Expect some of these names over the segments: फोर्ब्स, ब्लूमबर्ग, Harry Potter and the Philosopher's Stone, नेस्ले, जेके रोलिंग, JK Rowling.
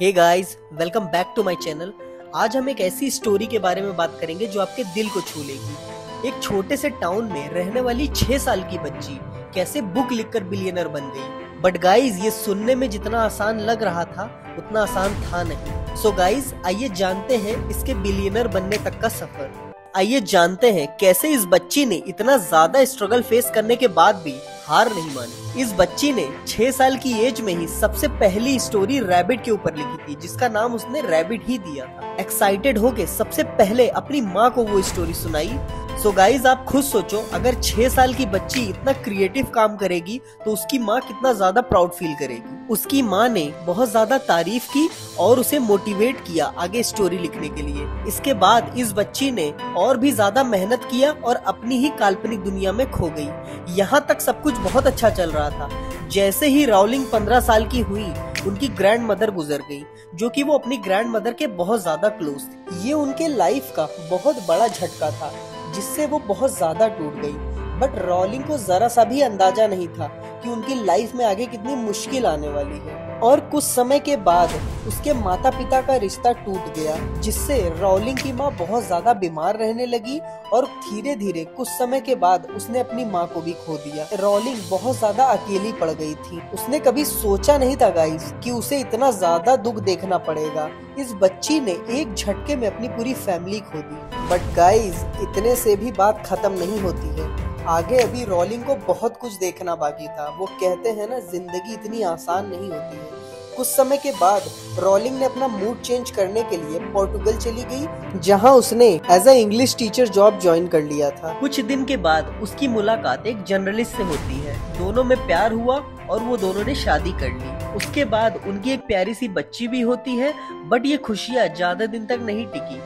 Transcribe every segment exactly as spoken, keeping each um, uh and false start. Hey guys, welcome back to my channel. आज हम एक ऐसी स्टोरी के बारे में बात करेंगे जो आपके दिल को छू लेगी। एक छोटे से टाउन में रहने वाली छह साल की बच्ची कैसे बुक लिखकर बिलियनर बन गई। बट गाइस, ये सुनने में जितना आसान लग रहा था उतना आसान था नहीं। सो गाइस, आइए जानते हैं इसके बिलियनर बनने तक का सफर। आइए जानते हैं कैसे इस बच्ची ने इतना ज्यादा स्ट्रगल फेस करने के बाद भी हार नहीं मानी। इस बच्ची ने छह साल की एज में ही सबसे पहली स्टोरी रैबिट के ऊपर लिखी थी, जिसका नाम उसने रैबिट ही दिया था। एक्साइटेड होके सबसे पहले अपनी माँ को वो स्टोरी सुनाई। सो गाइज, आप खुद सोचो, अगर छह साल की बच्ची इतना क्रिएटिव काम करेगी तो उसकी माँ कितना ज्यादा प्राउड फील करेगी। उसकी माँ ने बहुत ज्यादा तारीफ की और उसे मोटिवेट किया आगे स्टोरी लिखने के लिए। इसके बाद इस बच्ची ने और भी ज्यादा मेहनत किया और अपनी ही काल्पनिक दुनिया में खो गई। यहाँ तक सब कुछ बहुत अच्छा चल रहा था। जैसे ही राउलिंग पंद्रह साल की हुई, उनकी ग्रैंड मदर गुजर गई, जो कि वो अपनी ग्रैंड मदर के बहुत ज्यादा क्लोज थी। ये उनके लाइफ का बहुत बड़ा झटका था, जिससे वो बहुत ज्यादा टूट गई। बट रॉलिंग को जरा सा भी अंदाजा नहीं था कि उनकी लाइफ में आगे कितनी मुश्किल आने वाली है। और कुछ समय के बाद उसके माता पिता का रिश्ता टूट गया, जिससे रॉलिंग की माँ बहुत ज्यादा बीमार रहने लगी और धीरे धीरे कुछ समय के बाद उसने अपनी माँ को भी खो दिया। रॉलिंग बहुत ज्यादा अकेली पड़ गई थी। उसने कभी सोचा नहीं था गाइस कि उसे इतना ज्यादा दुख देखना पड़ेगा। इस बच्ची ने एक झटके में अपनी पूरी फैमिली खो दी। बट गाइस, इतने से भी बात खत्म नहीं होती है। आगे अभी रॉलिंग को बहुत कुछ देखना बाकी था। वो कहते हैं ना, जिंदगी इतनी आसान नहीं होती है। कुछ समय के बाद रॉलिंग ने अपना मूड चेंज करने के लिए पोर्टुगल चली गई, जहां उसने as a English teacher job join कर लिया था। कुछ दिन के बाद उसकी मुलाकात एक जर्नलिस्ट से होती है। दोनों में प्यार हुआ और वो दोनों ने शादी कर ली। उसके बाद उनकी एक प्यारी सी बच्ची भी होती है। बट ये खुशियाँ ज्यादा दिन तक नहीं टिकी।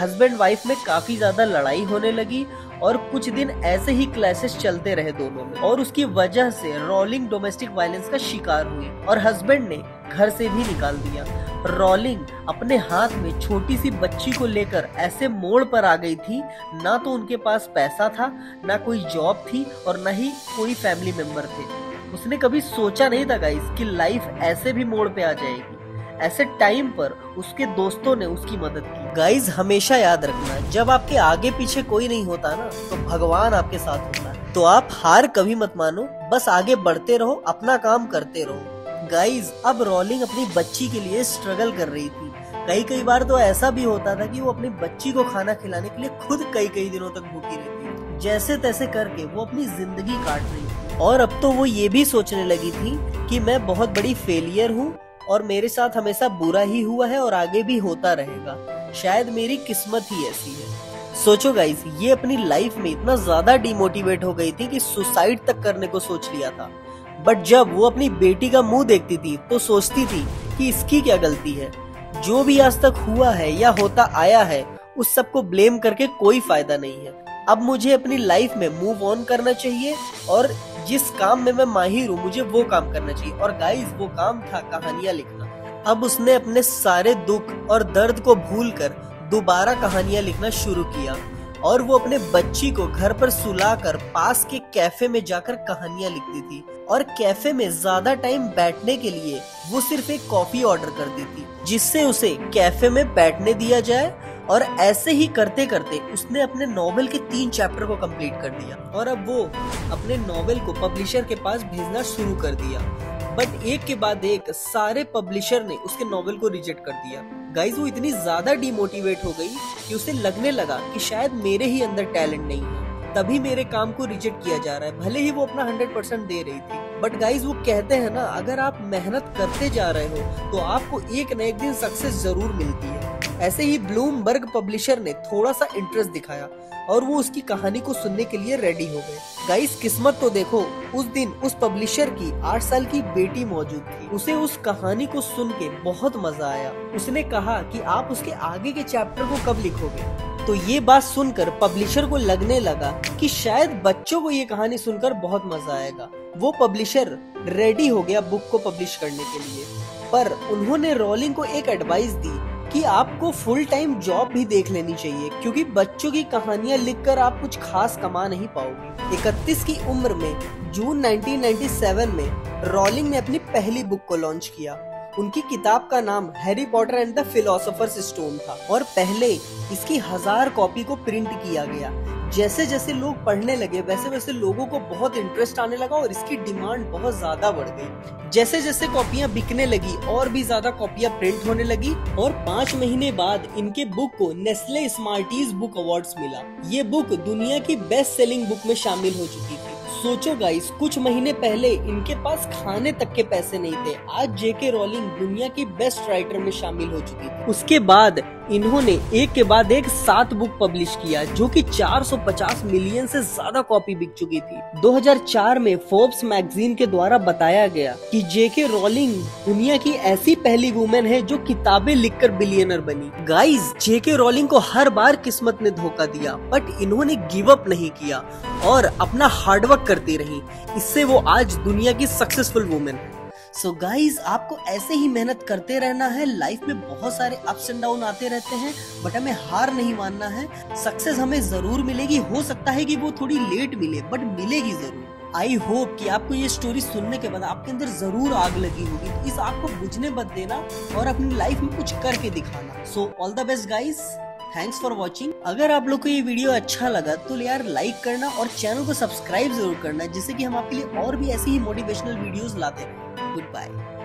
हस्बैंड वाइफ में काफी ज्यादा लड़ाई होने लगी और कुछ दिन ऐसे ही क्लैशेस चलते रहे दोनों में, और उसकी वजह से रॉलिंग डोमेस्टिक वायलेंस का शिकार हुई और हस्बैंड ने घर से भी निकाल दिया। रॉलिंग अपने हाथ में छोटी सी बच्ची को लेकर ऐसे मोड़ पर आ गई थी, ना तो उनके पास पैसा था, ना कोई जॉब थी और ना ही कोई फैमिली मेंबर थे। उसने कभी सोचा नहीं था गाइस कि लाइफ ऐसे भी मोड़ पे आ जाएगी। ऐसे टाइम पर उसके दोस्तों ने उसकी मदद की। गाइज, हमेशा याद रखना, जब आपके आगे पीछे कोई नहीं होता ना, तो भगवान आपके साथ होता है। तो आप हार कभी मत मानो, बस आगे बढ़ते रहो, अपना काम करते रहो। गाइज, अब रॉलिंग अपनी बच्ची के लिए स्ट्रगल कर रही थी। कई कई बार तो ऐसा भी होता था कि वो अपनी बच्ची को खाना खिलाने के लिए खुद कई कई दिनों तक भूखी रहती। जैसे तैसे करके वो अपनी जिंदगी काट रही। और अब तो वो ये भी सोचने लगी थी कि मैं बहुत बड़ी फेलियर हूँ और मेरे साथ हमेशा बुरा ही हुआ है और आगे भी होता रहेगा। शायद मेरी किस्मत ही ऐसी है। सोचो गाइस, ये अपनी लाइफ में इतना ज्यादा डिमोटिवेट हो गई थी कि सुसाइड तक करने को सोच लिया था। बट जब वो अपनी बेटी का मुंह देखती थी तो सोचती थी कि इसकी क्या गलती है। जो भी आज तक हुआ है या होता आया है, उस सबको ब्लेम करके कोई फायदा नहीं है। अब मुझे अपनी लाइफ में मूव ऑन करना चाहिए और जिस काम में मैं माहिर हूँ, मुझे वो काम करना चाहिए। और गाइस, वो काम था कहानियाँ लिखना। अब उसने अपने सारे दुख और दर्द को भूलकर दोबारा कहानियाँ लिखना शुरू किया और वो अपने बच्ची को घर पर सुलाकर पास के कैफे में जाकर कहानियाँ लिखती थी। और कैफे में ज्यादा टाइम बैठने के लिए वो सिर्फ एक कॉफी ऑर्डर करती थी, जिससे उसे कैफे में बैठने दिया जाए। और ऐसे ही करते करते उसने अपने नॉवेल के तीन चैप्टर को कंप्लीट कर दिया और अब वो अपने नॉवेल को पब्लिशर के पास भेजना शुरू कर दिया। बट एक के बाद एक सारे पब्लिशर ने उसके नॉवेल को रिजेक्ट कर दिया। गाइस, वो इतनी ज्यादा डिमोटिवेट हो गई कि उसे लगने लगा कि शायद मेरे ही अंदर टैलेंट नहीं है, तभी मेरे काम को रिजेक्ट किया जा रहा है, भले ही वो अपना हंड्रेड परसेंट दे रही थी। बट गाइज, वो कहते हैं ना, अगर आप मेहनत करते जा रहे हो तो आपको एक न एक दिन सक्सेस जरूर मिलती है। ऐसे ही ब्लूमबर्ग पब्लिशर ने थोड़ा सा इंटरेस्ट दिखाया और वो उसकी कहानी को सुनने के लिए रेडी हो गए। गाइज, किस्मत तो देखो, उस दिन उस पब्लिशर की आठ साल की बेटी मौजूद थी। उसे उस कहानी को सुन के बहुत मजा आया। उसने कहा कि आप उसके आगे के चैप्टर को कब लिखोगे। तो ये बात सुनकर पब्लिशर को लगने लगा कि शायद बच्चों को ये कहानी सुनकर बहुत मजा आएगा। वो पब्लिशर रेडी हो गया बुक को पब्लिश करने के लिए। पर उन्होंने रॉलिंग को एक एडवाइस दी कि आपको फुल टाइम जॉब भी देख लेनी चाहिए, क्योंकि बच्चों की कहानियां लिखकर आप कुछ खास कमा नहीं पाओगे। इकतीस की उम्र में जून नाइनटीन नाइनटी सेवन में रॉलिंग ने अपनी पहली बुक को लॉन्च किया। उनकी किताब का नाम Harry Potter and the philosopher's stone था और पहले इसकी हजार कॉपी को प्रिंट किया गया। जैसे जैसे लोग पढ़ने लगे वैसे वैसे लोगों को बहुत इंटरेस्ट आने लगा और इसकी डिमांड बहुत ज्यादा बढ़ गई। जैसे जैसे कॉपियां बिकने लगी और भी ज्यादा कॉपियां प्रिंट होने लगी और पाँच महीने बाद इनके बुक को नेस्ले स्मार्टीज बुक अवार्ड्स मिला। ये बुक दुनिया की बेस्ट सेलिंग बुक में शामिल हो चुकी थी। सोचो गाइस, कुछ महीने पहले इनके पास खाने तक के पैसे नहीं थे, आज जेके रोलिंग दुनिया की बेस्ट राइटर में शामिल हो चुकी थी। उसके बाद इन्होंने एक के बाद एक सात बुक पब्लिश किया जो कि चार सौ पचास मिलियन से ज्यादा कॉपी बिक चुकी थी। दो हज़ार चार में फोर्ब्स मैगजीन के द्वारा बताया गया कि जेके रोलिंग दुनिया की ऐसी पहली वुमेन है जो किताबें लिखकर बिलियनर बनी। गाइस, जेके रोलिंग को हर बार किस्मत ने धोखा दिया बट इन्होंने गिव अप नहीं किया और अपना हार्डवर्क करती रही। इससे वो आज दुनिया की सक्सेसफुल वुमेन है। सो so गाइज, आपको ऐसे ही मेहनत करते रहना है। लाइफ में बहुत सारे अप्स एंड डाउन आते रहते हैं बट हमें हार नहीं मानना है। सक्सेस हमें जरूर मिलेगी, हो सकता है कि वो थोड़ी लेट मिले बट मिलेगी जरूर। आई होप कि आपको ये स्टोरी सुनने के बाद आपके अंदर जरूर आग लगी होगी, तो इस आग को बुझने मत देना और अपनी लाइफ में कुछ करके दिखाना। So all the best guys, thanks for watching. अगर आप लोग को ये वीडियो अच्छा लगा तो यार लाइक करना और चैनल को सब्सक्राइब जरूर करना, जिससे कि हम आपके लिए और भी ऐसी ही मोटिवेशनल वीडियोज लाते रहें। Goodbye.